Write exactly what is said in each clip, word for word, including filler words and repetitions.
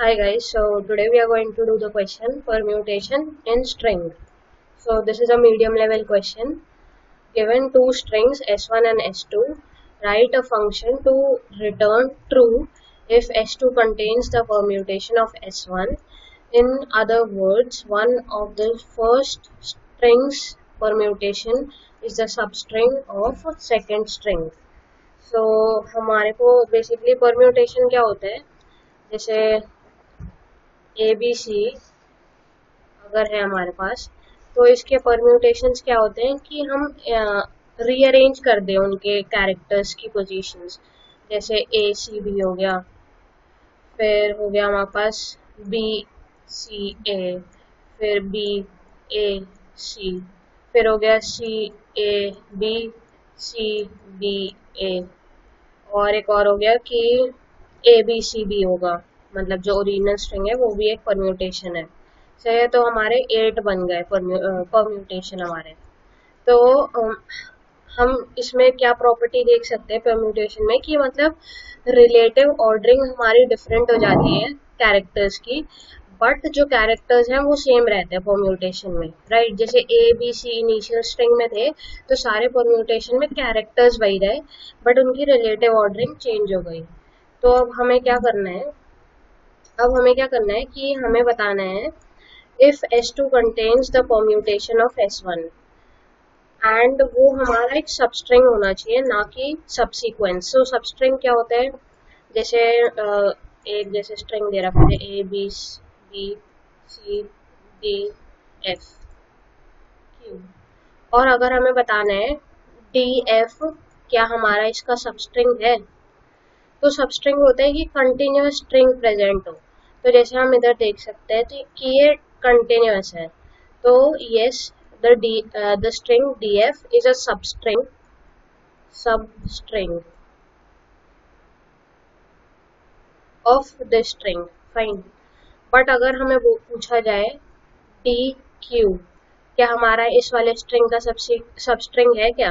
Hi guys, so today we are going to do the question permutation in string. So this is a medium level question. Given two strings S one and S two, write a function to return true if S two contains the permutation of S one. In other words, one of the first string's permutation is the substring of second string. So हमारे को basically permutation क्या होता है, जैसे A B सी अगर है हमारे पास, तो इसके परम्यूटेशंस क्या होते हैं कि हम रीअरेंज कर दें उनके कैरेक्टर्स की पोजीशंस. जैसे ए सी बी हो गया, फिर हो गया हमारे पास बी सी ए, फिर बी ए सी, फिर हो गया सी ए बी, सी बी ए, और एक और हो गया कि ए बी सी बी होगा, मतलब जो ओरिजिनल स्ट्रिंग है वो भी एक परम्यूटेशन है. सही है, तो हमारे एट बन गए परम्यूटेशन हमारे. तो हम इसमें क्या प्रॉपर्टी देख सकते हैं परम्यूटेशन में कि मतलब रिलेटिव ऑर्डरिंग हमारी डिफरेंट हो जाती है कैरेक्टर्स की, बट जो कैरेक्टर्स हैं वो सेम रहते हैं परम्यूटेशन में, राइट. जैसे A B C initial string में थे तो सारे परम्यूटेशन में कैरेक्टर्स वही रहे, बट उनकी रिलेटिव ऑर्डरिंग चेंज हो गई. तो अब हमें क्या करना है, अब हमें क्या करना है कि हमें बताना है if S two contains the permutation of S one, and वो हमारा एक सबस्ट्रिंग होना चाहिए, ना कि सबसीक्वेंस. सो सबस्ट्रिंग क्या होता है, जैसे एक जैसे स्ट्रिंग दे रखा है A B B C D F Q, और अगर हमें बताना है डी एफ क्या हमारा इसका सबस्ट्रिंग है, तो सबस्ट्रिंग होता है कि कंटिन्यूस स्ट्रिंग प्रेजेंट हो. तो जैसे हम इधर देख सकते हैं तो कि ये कंटिन्यूस है, तो yes the D the string D F is a substring substring of the string, fine. But अगर हमें वो पूछा जाए डी क्यू क्या हमारा इस वाले स्ट्रिंग का सबस्ट्रिंग है क्या,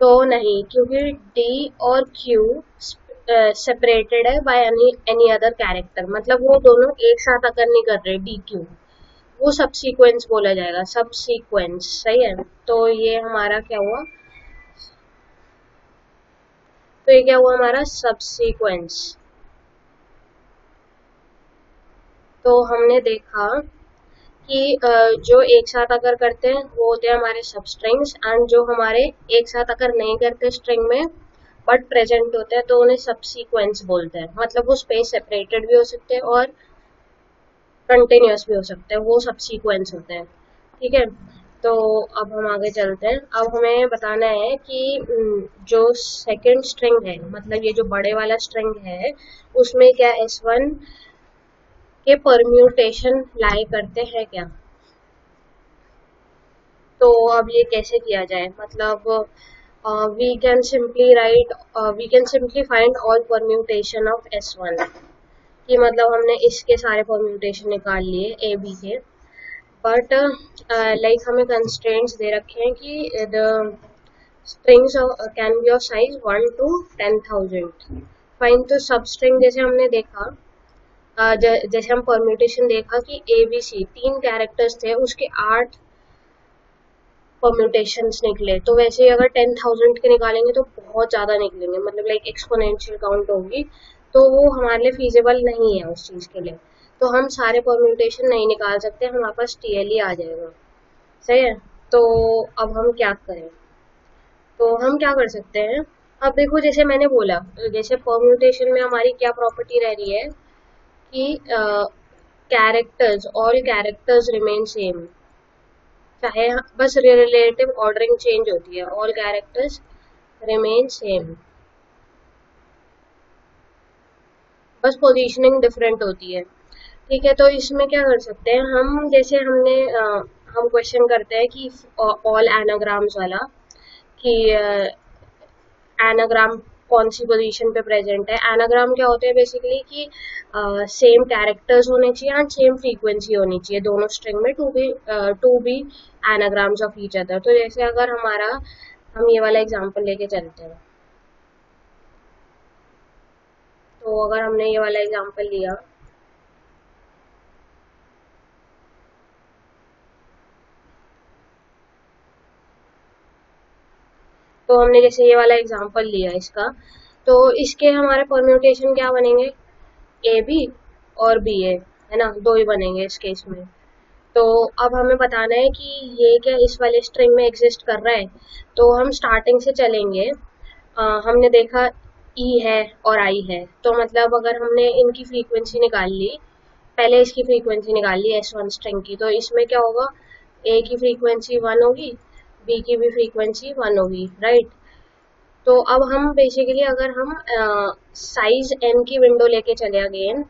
तो नहीं, क्योंकि डी और क्यू सेपरेटेड है by any any other character, मतलब वो दोनों एक साथ अगर नहीं कर रहे डी क्यू, वो सबसीक्वेंस बोला जाएगा, सबसीक्वेंस. सही है, तो ये हमारा क्या हुआ, तो ये क्या हुआ हमारा सबसीक्वेंस. तो हमने देखा कि जो एक साथ अगर करते हैं वो होते हैं हमारे सबस्ट्रिंग्स, एंड जो हमारे एक साथ अगर नहीं करते स्ट्रिंग में बट प्रेजेंट होते हैं तो उन्हें सबसीक्वेंस बोलते हैं, मतलब वो स्पेस सेपरेटेड भी हो सकते हैं और कंटिन्यूस भी हो सकते हैं, वो सबसीक्वेंस होते हैं. ठीक है, तो अब हम आगे चलते हैं. अब हमें बताना है कि जो सेकंड स्ट्रिंग है, मतलब ये जो बड़े वाला स्ट्रिंग है, उसमें क्या एस वन के परम्यूटेशन लाई करते हैं क्या. तो अब ये कैसे किया जाए, मतलब Uh, we can simply write uh, we can simply find all permutation of S one, कि मतलब हमने इसके सारे परम्यूटेशन निकाल लिए ए बी के, बट लाइक हमें कंस्ट्रेंट्स दे रखे हैं कि the strings can be of size one two ten thousand fine. तो सब स्ट्रिंग जैसे हमने देखा, uh, ज, जैसे हम परम्यूटेशन देखा कि ए बी सी तीन कैरेक्टर्स थे, उसके आठ परम्यूटेशंस निकले, तो वैसे ही अगर टेन थाउजेंड के निकालेंगे तो बहुत ज़्यादा निकलेंगे, मतलब लाइक एक्सपोनेंशियल काउंट होगी, तो वो हमारे लिए फीजेबल नहीं है उस चीज़ के लिए. तो हम सारे परम्यूटेशन नहीं निकाल सकते, हमारे पास टी एल ही आ जाएगा. सही है, तो अब हम क्या करें, तो हम क्या कर सकते हैं. अब देखो जैसे मैंने बोला, जैसे परम्यूटेशन में हमारी क्या प्रॉपर्टी रह रही है कि characters all characters remain same, चाहे बस रिलेटिव ऑर्डरिंग चेंज होती है, ऑल कैरेक्टर्स रिमेन सेम, बस पोजीशनिंग डिफरेंट होती है. ठीक है, तो इसमें क्या कर सकते हैं हम, जैसे हमने आ, हम क्वेश्चन करते हैं कि ऑल एनाग्राम्स वाला, कि एनाग्राम कौन सी पोजीशन पे प्रेजेंट है. एनाग्राम क्या होते हैं बेसिकली कि सेम कैरेक्टर्स होने चाहिए एंड सेम फ्रीक्वेंसी होनी चाहिए दोनों स्ट्रिंग में, to be to be anagrams of each other. तो जैसे अगर हमारा, हम ये वाला एग्जांपल लेके चलते हैं, तो अगर हमने ये वाला एग्जांपल लिया तो हमने जैसे ये वाला एग्जाम्पल लिया इसका, तो इसके हमारे परम्यूटेशन क्या बनेंगे, ए बी और बी ए, है ना, दो ही बनेंगे इस केस में। तो अब हमें बताना है कि ये क्या इस वाले स्ट्रिंग में एग्जिस्ट कर रहा है। तो हम स्टार्टिंग से चलेंगे, आ, हमने देखा ई है और आई है, तो मतलब अगर हमने इनकी फ्रीक्वेंसी निकाल ली, पहले इसकी फ्रीक्वेंसी निकाल ली एस वन स्ट्रिंग की, तो इसमें क्या होगा, ए की फ्रीक्वेंसी वन होगी, बी की भी फ्रीक्वेंसी वन होगी, राइट। तो अब हम बेसिकली अगर हम साइज एन की विंडो लेके चले अगेन,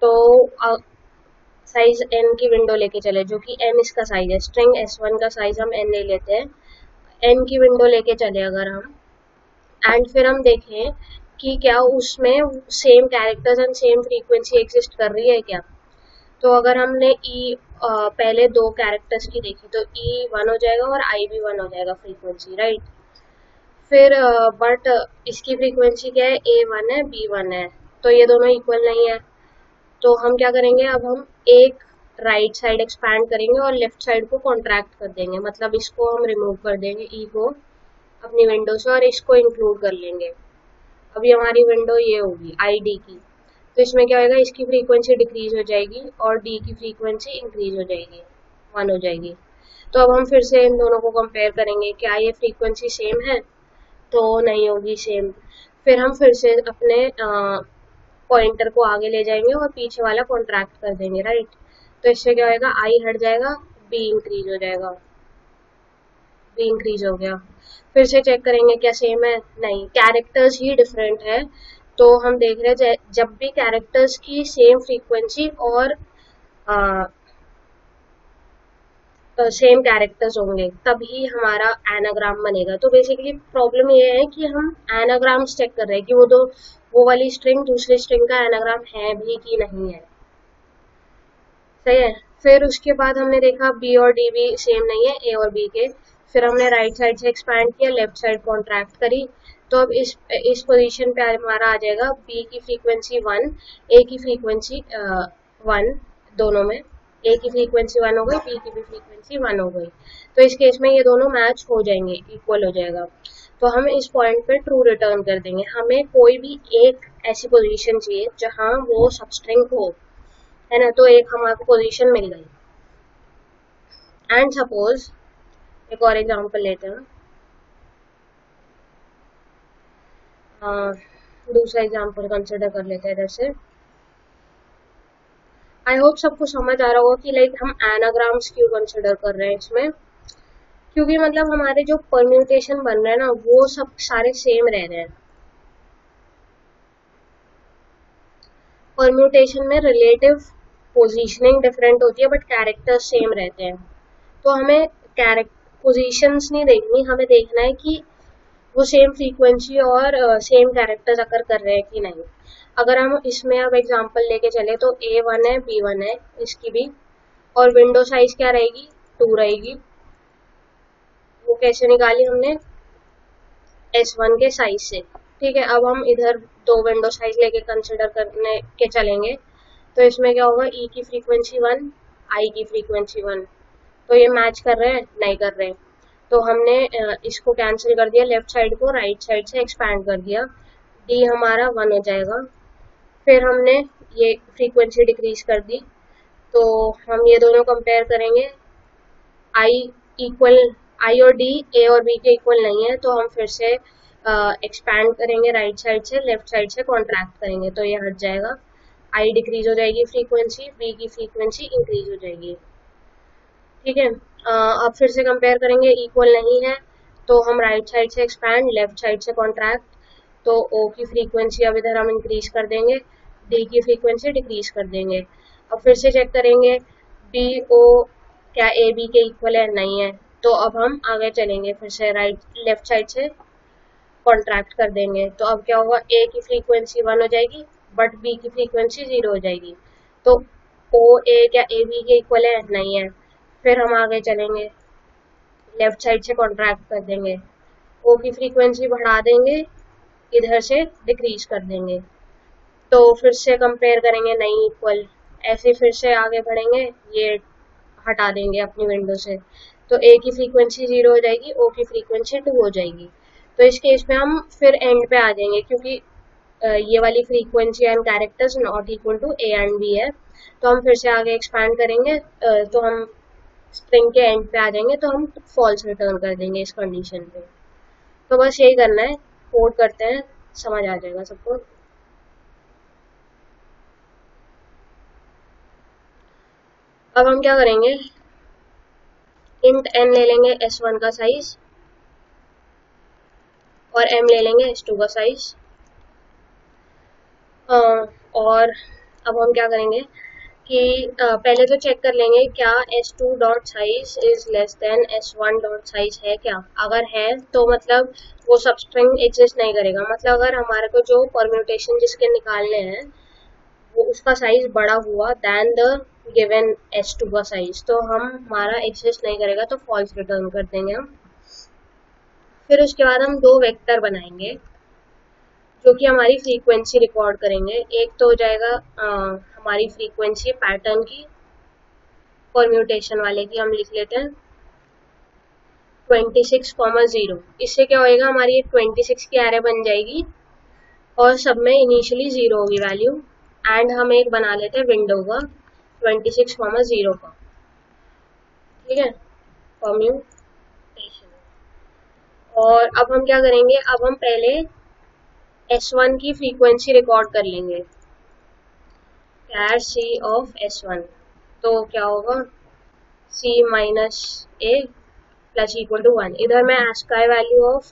तो आ, साइज एन की विंडो लेके चले, जो कि एन इसका साइज है, स्ट्रिंग एस वन का साइज हम एन ले लेते हैं, एन की विंडो लेके चले अगर हम, एंड फिर हम देखें कि क्या उसमें same characters and same frequency exist कर रही है क्या। तो अगर हमने ई पहले दो कैरेक्टर्स की देखी तो ई वन हो जाएगा और आई भी वन हो जाएगा फ्रीक्वेंसी, राइट। फिर बट इसकी फ्रीक्वेंसी क्या है, ए वन है बी वन है, तो ये दोनों इक्वल नहीं है। तो हम क्या करेंगे, अब हम एक राइट साइड एक्सपैंड करेंगे और लेफ्ट साइड को कॉन्ट्रैक्ट कर देंगे, मतलब इसको हम रिमूव कर देंगे ई को अपनी विंडो से और इसको इंक्लूड कर लेंगे। अभी हमारी विंडो ये होगी आई डी की, तो इसमें क्या होगा, इसकी फ्रीक्वेंसी डिक्रीज हो जाएगी और डी की फ्रीक्वेंसी इंक्रीज हो जाएगी, वन हो जाएगी। तो अब हम फिर से इन दोनों को कंपेयर करेंगे, क्या ये फ्रीक्वेंसी सेम है, तो नहीं होगी सेम। फिर हम फिर से अपने पॉइंटर को आगे ले जाएंगे और पीछे वाला कॉन्ट्रैक्ट कर देंगे, राइट। तो इससे क्या होगा, आई हट जाएगा, बी इंक्रीज हो जाएगा, बी इंक्रीज हो गया। फिर से चेक करेंगे क्या सेम है, नहीं, कैरेक्टर्स ही डिफरेंट है। तो हम देख रहे हैं जब भी कैरेक्टर्स की सेम फ्रीक्वेंसी और आ, तो सेम कैरेक्टर्स होंगे तभी हमारा एनाग्राम बनेगा। तो बेसिकली प्रॉब्लम ये है कि हम एनाग्राम्स चेक कर रहे हैं कि वो दो वो वाली स्ट्रिंग दूसरी स्ट्रिंग का एनाग्राम है भी कि नहीं है, सही है। फिर उसके बाद हमने देखा बी और डी भी सेम नहीं है ए और बी के, फिर हमने राइट साइड से एक्सपैंड किया, लेफ्ट साइड कॉन्ट्रैक्ट करी, तो अब इस इस पोजीशन पे हमारा आ जाएगा बी की फ्रीक्वेंसी वन, ए की फ्रीक्वेंसी वन, दोनों में ए की फ्रीक्वेंसी वन हो गई, बी की भी फ्रीक्वेंसी वन हो गई। तो इस केस में ये दोनों मैच हो जाएंगे, इक्वल हो जाएगा। तो हम इस पॉइंट पे ट्रू रिटर्न कर देंगे। हमें कोई भी एक ऐसी पोजीशन चाहिए जहाँ वो सबस्ट्रिंग हो, है ना। तो एक हमारे पोजीशन मिल गई। एंड सपोज एक और एग्जाम्पल लेते हैं, Uh, दूसरा एग्जाम्पल कंसिडर कर लेते हैं इधर से। आई होप सबको समझ आ रहा होगा कि लाइक हम एनाग्राम्स क्यों कंसिडर कर रहे हैं इसमें, क्योंकि मतलब हमारे जो परम्यूटेशन बन रहे हैं ना वो सब सारे सेम रह रहे हैं। परम्यूटेशन में रिलेटिव पोजीशनिंग डिफरेंट होती है बट कैरेक्टर सेम रहते हैं। तो हमें कैरेक्ट पोजीशंस नहीं देखनी, हमें देखना है कि वो सेम फ्रीक्वेंसी और सेम कैरेक्टर्स अगर कर रहे हैं कि नहीं। अगर हम इसमें अब एग्जांपल लेके चले तो ए वन है बी वन है इसकी भी, और विंडो साइज क्या रहेगी, टू रहेगी। वो कैसे निकाली हमने, एस वन के साइज से, ठीक है। अब हम इधर दो विंडो साइज लेके कंसिडर करने के चलेंगे, तो इसमें क्या होगा, ई की फ्रीक्वेंसी वन, आई की फ्रीक्वेंसी वन, तो ये मैच कर रहे हैं, नहीं कर रहे हैं। तो हमने इसको कैंसिल कर दिया, लेफ्ट साइड को राइट साइड से एक्सपैंड कर दिया, डी हमारा वन हो जाएगा। फिर हमने ये फ्रीक्वेंसी डिक्रीज कर दी, तो हम ये दोनों कंपेयर करेंगे, आई इक्वल, आई और डी ए और बी के इक्वल नहीं है। तो हम फिर से एक्सपैंड करेंगे राइट साइड से, लेफ्ट साइड से कॉन्ट्रैक्ट करेंगे, तो ये हट जाएगा, आई डिक्रीज हो जाएगी फ्रीक्वेंसी, बी की फ्रीक्वेंसी इंक्रीज हो जाएगी, ठीक है। अब फिर से कंपेयर करेंगे, इक्वल नहीं है, तो हम राइट साइड से एक्सपैंड, लेफ्ट साइड से कॉन्ट्रैक्ट, तो ओ की फ्रीक्वेंसी अब इधर हम इंक्रीज कर देंगे, डी की फ्रीक्वेंसी डिक्रीज कर देंगे। अब फिर से चेक करेंगे, बी ओ क्या ए बी के इक्वल है, नहीं है। तो अब हम आगे चलेंगे, फिर से राइट लेफ्ट साइड से कॉन्ट्रैक्ट कर देंगे, तो अब क्या होगा, ए की फ्रीक्वेंसी वन हो जाएगी बट बी की फ्रीक्वेंसी जीरो हो जाएगी। तो ओ ए क्या ए बी के इक्वल है, नहीं है। फिर हम आगे चलेंगे, लेफ्ट साइड से कॉन्ट्रैक्ट कर देंगे, ओ की फ्रीक्वेंसी बढ़ा देंगे, इधर से डिक्रीज कर देंगे, तो फिर से कंपेयर करेंगे, नहीं इक्वल। ऐसे फिर से आगे बढ़ेंगे, ये हटा देंगे अपनी विंडो से, तो ए की फ्रीक्वेंसी जीरो हो जाएगी, ओ की फ्रीक्वेंसी टू हो जाएगी। तो इस केस में हम फिर एंड पे आ जाएंगे क्योंकि ये वाली frequency and characters not equal to A and B है। तो हम फिर से आगे एक्सपैंड करेंगे तो हम स्ट्रिंग के एंड पे आ जाएंगे तो हम फॉल्स रिटर्न कर देंगे इस कंडीशन पे। तो बस यही करना है, कोड करते हैं, समझ आ जाएगा सबको। अब हम क्या करेंगे, इंट n ले लेंगे एस वन का साइज और m ले लेंगे एस टू का साइज। और अब हम क्या करेंगे कि पहले तो चेक कर लेंगे क्या S two dot size is less than S one dot size है क्या। अगर है तो मतलब वो सब स्ट्रिंग एग्जिस्ट नहीं करेगा। मतलब अगर हमारे को जो परम्यूटेशन जिसके निकालने हैं वो उसका साइज बड़ा हुआ than the given S two का साइज तो हम हमारा एग्जिस्ट नहीं करेगा, तो फॉल्स रिटर्न कर देंगे हम। फिर उसके बाद हम दो वेक्टर बनाएंगे जो कि हमारी फ्रीक्वेंसी रिकॉर्ड करेंगे। एक तो हो जाएगा आ, हमारी फ्रीक्वेंसी पैटर्न की परम्यूटेशन वाले की, हम लिख लेते हैं ट्वेंटी सिक्स कॉमा जीरो। इससे क्या होएगा, हमारी ये ट्वेंटी सिक्स की एरे बन जाएगी और सब में इनिशियली जीरो होगी वैल्यू। एंड हम एक बना लेते हैं विंडो का ट्वेंटी सिक्स कॉमा जीरो का, ठीक है, परम्यूटेशन। और अब हम क्या करेंगे, अब हम पहले एस वन की फ्रीक्वेंसी रिकॉर्ड कर लेंगे, char C of S one. तो क्या होगा, c minus A plus equal to one. इधर मैं ASCII value of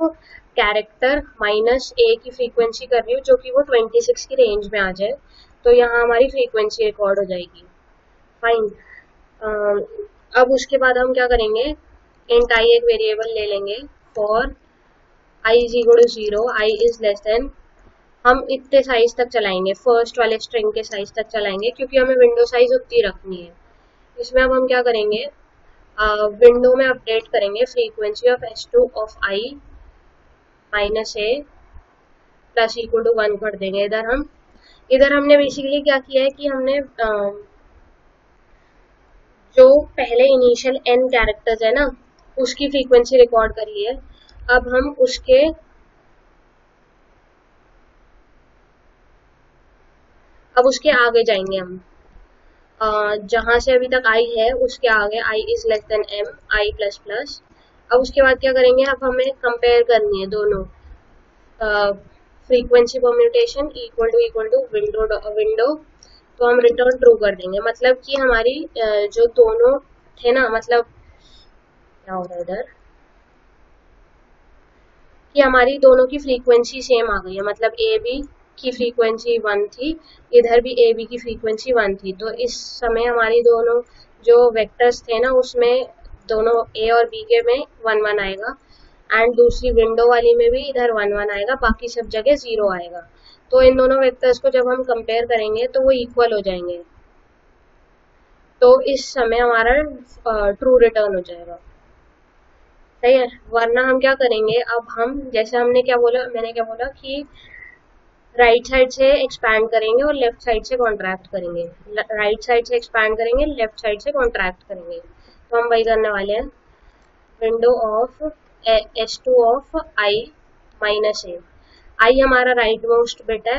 character minus A की फ्रीक्वेंसी कर रही हूँ जो कि वो ट्वेंटी सिक्स की रेंज में आ जाए, तो यहाँ हमारी फ्रीक्वेंसी रिकॉर्ड हो जाएगी, फाइन। अब उसके बाद हम क्या करेंगे, इंट आई एक वेरिएबल ले लेंगे for I is equal to zero, I is less than, हम इतने साइज तक चलाएंगे, फर्स्ट वाले स्ट्रिंग के साइज तक चलाएंगे क्योंकि हमें विंडो साइज उतनी रखनी है। इसमें अब हम क्या करेंगे, विंडो में अपडेट करेंगे frequency of S two of I minus A plus equal to one कर देंगे। इधर हम इधर हमने बेसिकली क्या किया है कि हमने आ, जो पहले इनिशियल एन कैरेक्टर्स है ना उसकी फ्रीक्वेंसी रिकॉर्ड करी है। अब हम उसके अब उसके आगे जाएंगे हम, जहां से अभी तक आई है उसके आगे आई is less than M, I plus plus. अब उसके बाद क्या करेंगे, अब हमें कंपेयर करनी है दोनों frequency permutation equal to equal to window window तो हम रिटर्न ट्रू कर देंगे। मतलब कि हमारी uh, जो दोनों थे ना, मतलब क्या हो रहा है इधर कि हमारी दोनों की फ्रीक्वेंसी सेम आ गई है। मतलब ए बी की फ्रीक्वेंसी वन थी, इधर भी ए बी की फ्रीक्वेंसी वन थी। तो इस समय हमारी दोनों जो वेक्टर्स थे ना उसमें दोनों ए और बी के में वन वन आएगा, एंड दूसरी विंडो वाली में भी इधर वन वन आएगा, बाकी सब जगह जीरो आएगा। तो इन दोनों वेक्टर्स को जब हम कंपेयर करेंगे तो वो इक्वल हो जाएंगे, तो इस समय हमारा ट्रू रिटर्न हो जाएगा, सही है। वरना हम क्या करेंगे, अब हम जैसे हमने क्या बोला मैंने क्या बोला कि राइट साइड से एक्सपैंड करेंगे और लेफ्ट साइड से कॉन्ट्रैक्ट करेंगे, राइट साइड से एक्सपैंड करेंगे, लेफ्ट साइड से कॉन्ट्रैक्ट करेंगे। तो हम वही करने वाले हैं, window of S two of I minus A, I हमारा राइट मोस्ट बिट है,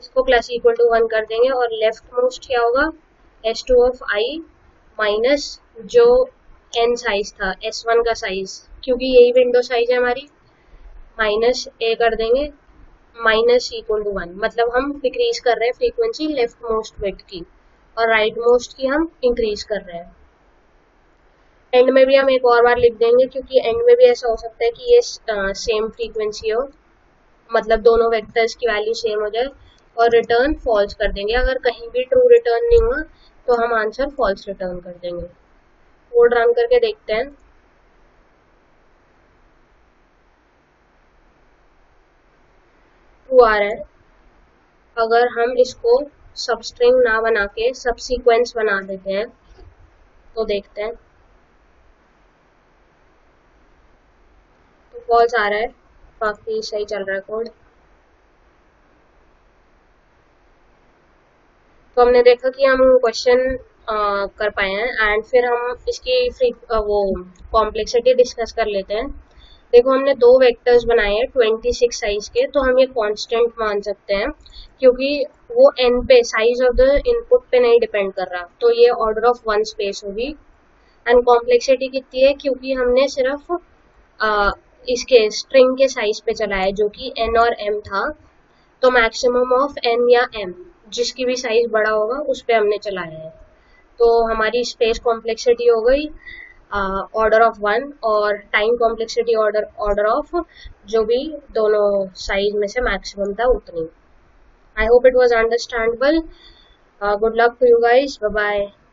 इसको प्लस इक्वल टू वन कर देंगे, और लेफ्ट मोस्ट क्या होगा, S two of I minus जो एन साइज था एस वन का साइज, क्योंकि यही विंडो साइज है हमारी, माइनस ए कर देंगे, माइनस इक्वल टू वन। मतलब हम डिक्रीज कर रहे हैं फ्रीक्वेंसी लेफ्ट मोस्ट बिट की और राइट मोस्ट की हम इंक्रीज कर रहे हैं। एंड में भी हम एक और बार लिख देंगे क्योंकि एंड में भी ऐसा हो सकता है कि ये सेम फ्रीक्वेंसी हो, मतलब दोनों वेक्टर्स की वैल्यू सेम हो जाए, और रिटर्न फॉल्स कर देंगे। अगर कहीं भी ट्रू रिटर्न नहीं हुआ तो हम आंसर फॉल्स रिटर्न कर देंगे। कोड रन करके देखते हैं। ट्रू आ रहा है। अगर हम इसको सबस्ट्रिंग ना बना के सब सीक्वेंस बना देते हैं तो देखते हैं, तो फॉल्स आ रहा है, बाकी सही चल रहा है कोड। तो हमने देखा कि हम क्वेश्चन Uh, कर पाए हैं, एंड फिर हम इसकी फ्री uh, वो कॉम्प्लेक्सिटी डिस्कस कर लेते हैं। देखो हमने दो वेक्टर्स बनाए हैं छब्बीस साइज के, तो हम ये कांस्टेंट मान सकते हैं क्योंकि वो एन पे साइज ऑफ द इनपुट पे नहीं डिपेंड कर रहा, तो ये ऑर्डर ऑफ वन स्पेस होगी। एंड कॉम्प्लेक्सिटी कितनी है क्योंकि हमने सिर्फ आ, इसके स्ट्रिंग के साइज पे चलाया जो कि एन और एम था, तो मैक्सिमम ऑफ एन या एम जिसकी भी साइज बड़ा होगा उस पे हमने चलाया है। तो हमारी स्पेस कॉम्प्लेक्सिटी हो गई ऑर्डर ऑफ वन और time complexity order order of जो भी दोनों साइज में से मैक्सिमम था उतनी। I hope it was understandable. Good luck to you guys, bye bye.